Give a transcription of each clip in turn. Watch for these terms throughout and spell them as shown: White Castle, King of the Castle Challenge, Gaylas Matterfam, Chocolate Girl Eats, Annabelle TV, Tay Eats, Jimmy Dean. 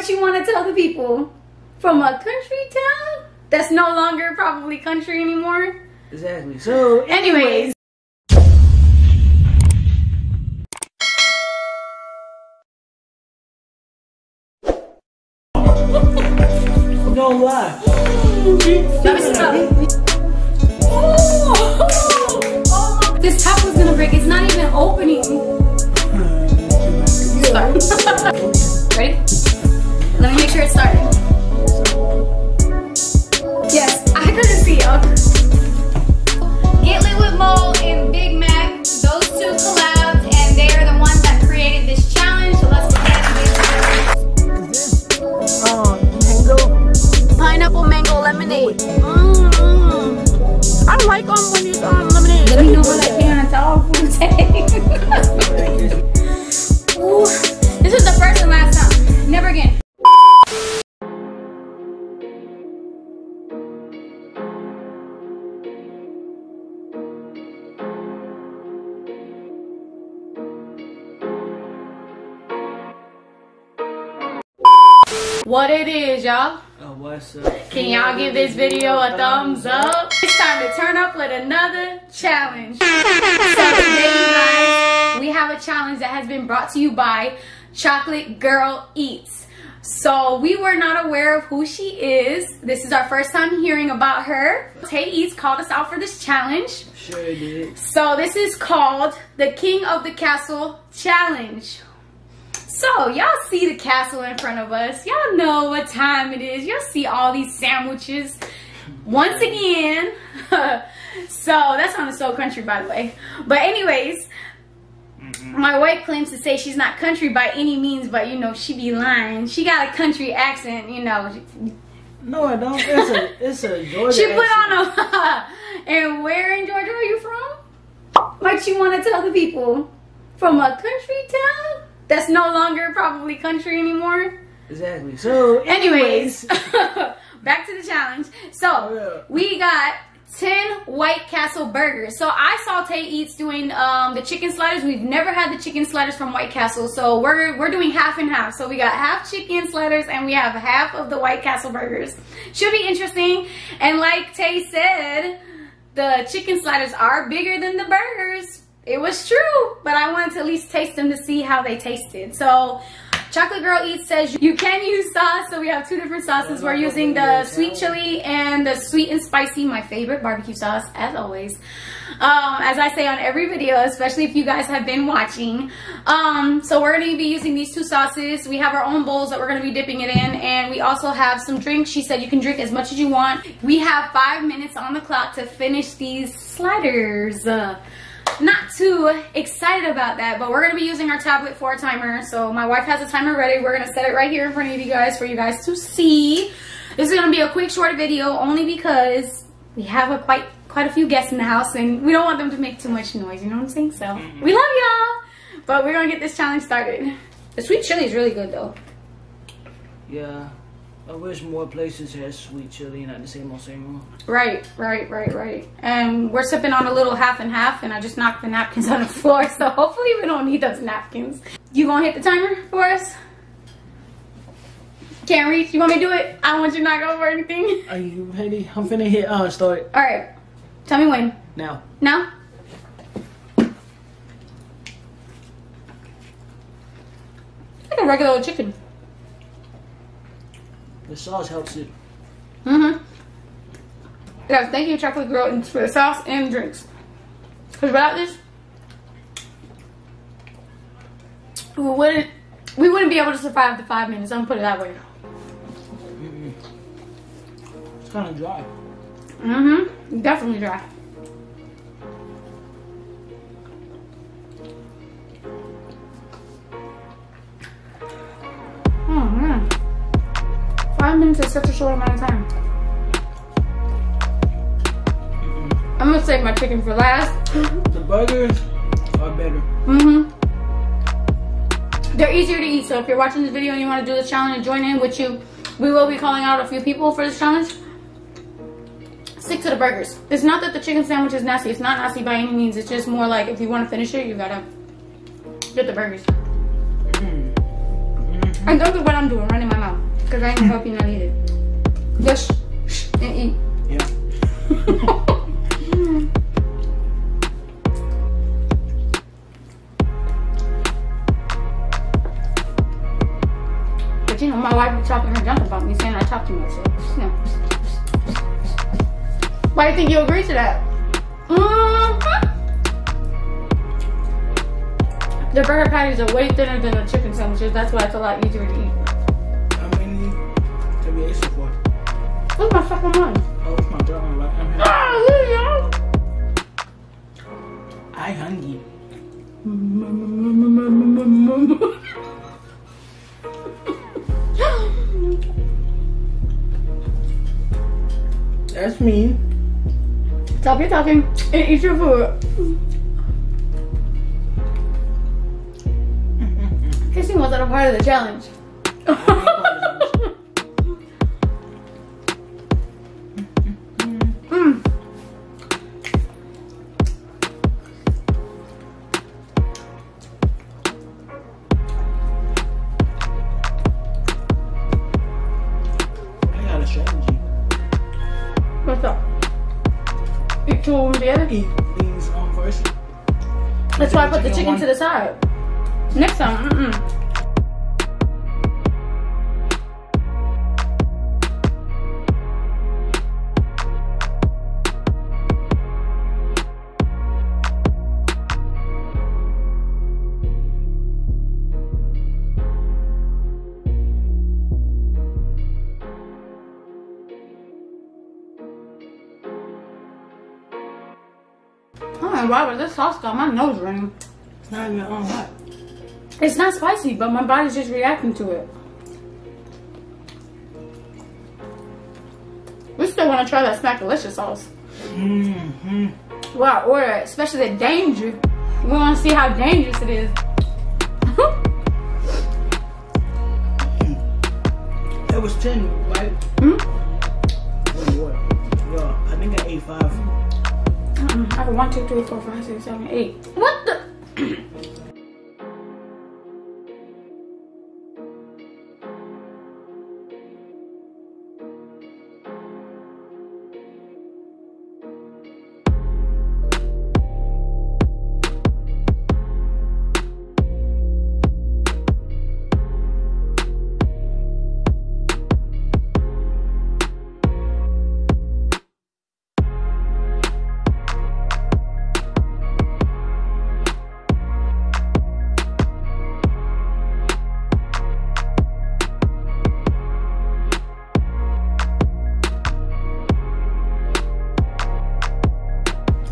what you want to tell the people from a country town that's no longer probably country anymore. Exactly. So anyways. Don't lie. Oh, this top was gonna break. It's not even opening. Start. Ready? Let me make sure it's starting. Yes, I couldn't see y'all. Get Lit with Mo and Big Mac. Those two collabed, and they are the ones that created this challenge. So let's look at this. Mango. Pineapple mango lemonade. I like when you lemonade. Let me know what I can to all food taste. Ooh, this is the first and last time. Never again. What it is, y'all? What's up? Can y'all give this video a thumbs up? It's time to turn up with another challenge. So today, you guys, we have a challenge that has been brought to you by Chocolate Girl Eats. So we were not aware of who she is. This is our first time hearing about her. Tay Eats called us out for this challenge. Sure did. So this is called the King of the Castle Challenge. So, y'all see the castle in front of us. Y'all know what time it is. Y'all see all these sandwiches once again. So, that sounded so country, by the way. But anyways, my wife claims to say she's not country by any means, but, you know, she be lying. She got a country accent, you know. No, I don't. It's a Georgia she put accent. On a... And where in Georgia are you from? What you want to tell the people? From a country town? That's no longer probably country anymore. Exactly. So anyways, back to the challenge. So we got 10 White Castle burgers. So I saw Tay Eats doing the chicken sliders. We've never had the chicken sliders from White Castle. So we're doing half and half. So we got half chicken sliders and we have half of the White Castle burgers. Should be interesting. And like Tay said, the chicken sliders are bigger than the burgers. It was true, but I wanted to at least taste them to see how they tasted. So, Chocolate Girl Eats says you can use sauce. So we have two different sauces. We're using the sweet chili and the sweet and spicy, my favorite barbecue sauce, as always. As I say on every video, especially if you guys have been watching. So we're going to be using these two sauces. We have our own bowls that we're going to be dipping it in. And we also have some drinks. She said you can drink as much as you want. We have 5 minutes on the clock to finish these sliders. Not too excited about that, but we're going to be using our tablet for a timer. So my wife has a timer ready. We're going to set it right here in front of you guys for you guys to see. This is going to be a quick, short video only because we have a quite a few guests in the house and we don't want them to make too much noise. You know what I'm saying? So we love y'all, but we're going to get this challenge started. The sweet chili is really good though. Yeah. I wish more places had sweet chili, not the same one. Right. And we're sipping on a little half and half, and I just knocked the napkins on the floor, so hopefully we don't need those napkins. You gonna hit the timer for us? Can't reach? You want me to do it? I don't want you to knock over anything. Are you ready? I'm finna hit start. Alright. Tell me when. Now. Now? It's like a regular old chicken. The sauce helps it. Mm-hmm. Yes, thank you, Chocolate Girl Eats, for the sauce and drinks. Because without this, we wouldn't be able to survive the 5 minutes. I'm going to put it that way. Mm-hmm. It's kind of dry. Mm-hmm. Definitely dry. It's such a short amount of time. Mm-hmm. I'm gonna save my chicken for last. The burgers are better. Mm-hmm. They're easier to eat. So if you're watching this video and you want to do this challenge and join in with you, we will be calling out a few people for this challenge. Stick to the burgers. It's not that the chicken sandwich is nasty. It's not nasty by any means. It's just more like if you want to finish it, you gotta get the burgers. Mm-hmm. And don't do what I'm doing, running my mouth. Because I can help you not eat it. Just shh and eat. Yeah. But you know, my wife be talking her junk about me, saying I talk too much. So, you know. Why do you think you agree to that? The burger patties are way thinner than the chicken sandwiches. That's why it's a lot easier to eat. How many have you ate so far? What's my second one? Oh, it's my third one. I'm hungry. That's mean. Stop your talking and eat your food. Kissing wasn't a part of the challenge. I got a strategy. What's up? Eat two of them together? Eat these on first. That's why I put the chicken to the side. Next time, Oh my God, but this sauce got my nose running. It's not even on hot. It's not spicy, but my body's just reacting to it. We still want to try that Smack-Delicious sauce. Wow, or especially the danger. We want to see how dangerous it is. It was 10, right? Mm-hmm. Yo, I think I ate 5. I have 1, 2, 3, 4, 5, 6, 7, 8. What the?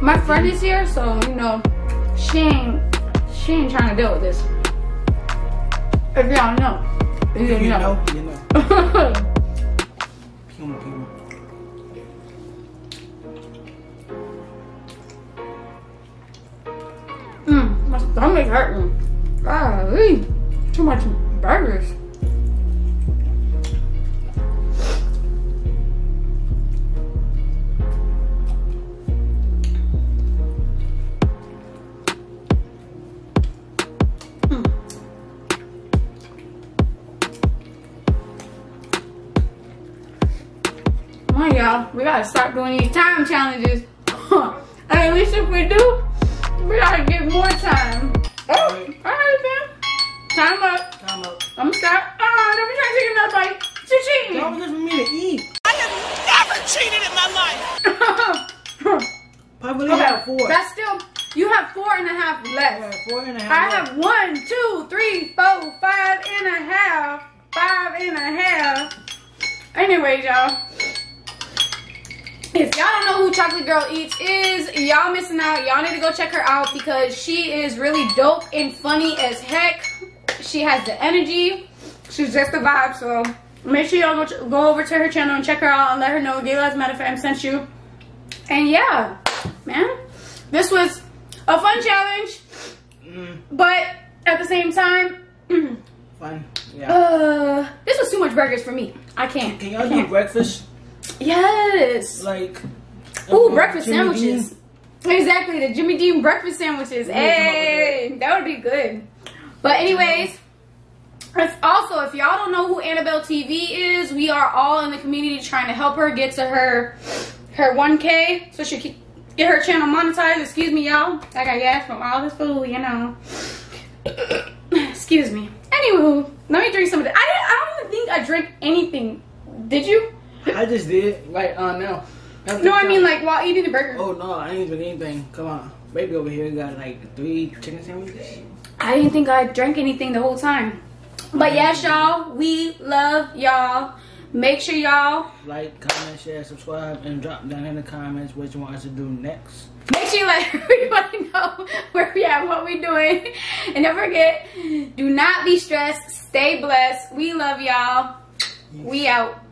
My friend is here, so you know she ain't trying to deal with this. If y'all know, you know. Puma, Puma. My stomach hurting. Golly, too much burgers. We gotta start doing these time challenges. At least if we do, we gotta get more time. Oh, alright fam. Time up. Time up. I'm sorry. Don't be trying to take another bite. She's cheating. Don't just for me to eat. I have never cheated in my life. Probably okay, have 4. That's still, you have 4.5 left. I have 4.5 left. I have 1, 2, 3, 4, 5.5. Anyways, y'all. If y'all don't know who Chocolate Girl Eats is, y'all missing out. Y'all need to go check her out because she is really dope and funny as heck. She has the energy. She's just the vibe. So make sure y'all go over to her channel and check her out and let her know Gaylas Matterfam sent you. And yeah, man, this was a fun challenge, but at the same time, fun. Yeah. This was too much burgers for me. I can't. Can y'all do breakfast? Yes. Like ooh, breakfast sandwiches. Exactly, the Jimmy Dean breakfast sandwiches. Hey, that would be good. But anyways, Also, if y'all don't know who Annabelle TV is, we are all in the community trying to help her get to her 1K so she can get her channel monetized. Excuse me, y'all. I got gas from all this food, you know. Excuse me. Anywho, let me drink some of this. I don't even think I drank anything. Did you? I just did. Like, now. No, I mean, like, while eating the burger. Oh, no, I didn't drink anything. Come on. Baby over here got, like, 3 chicken sandwiches. I didn't think I drank anything the whole time. But, yes, y'all, we love y'all. Make sure y'all like, comment, share, subscribe, and drop down in the comments what you want us to do next. Make sure you let everybody know where we at, what we doing. And don't forget, do not be stressed. Stay blessed. We love y'all. Yes. We out.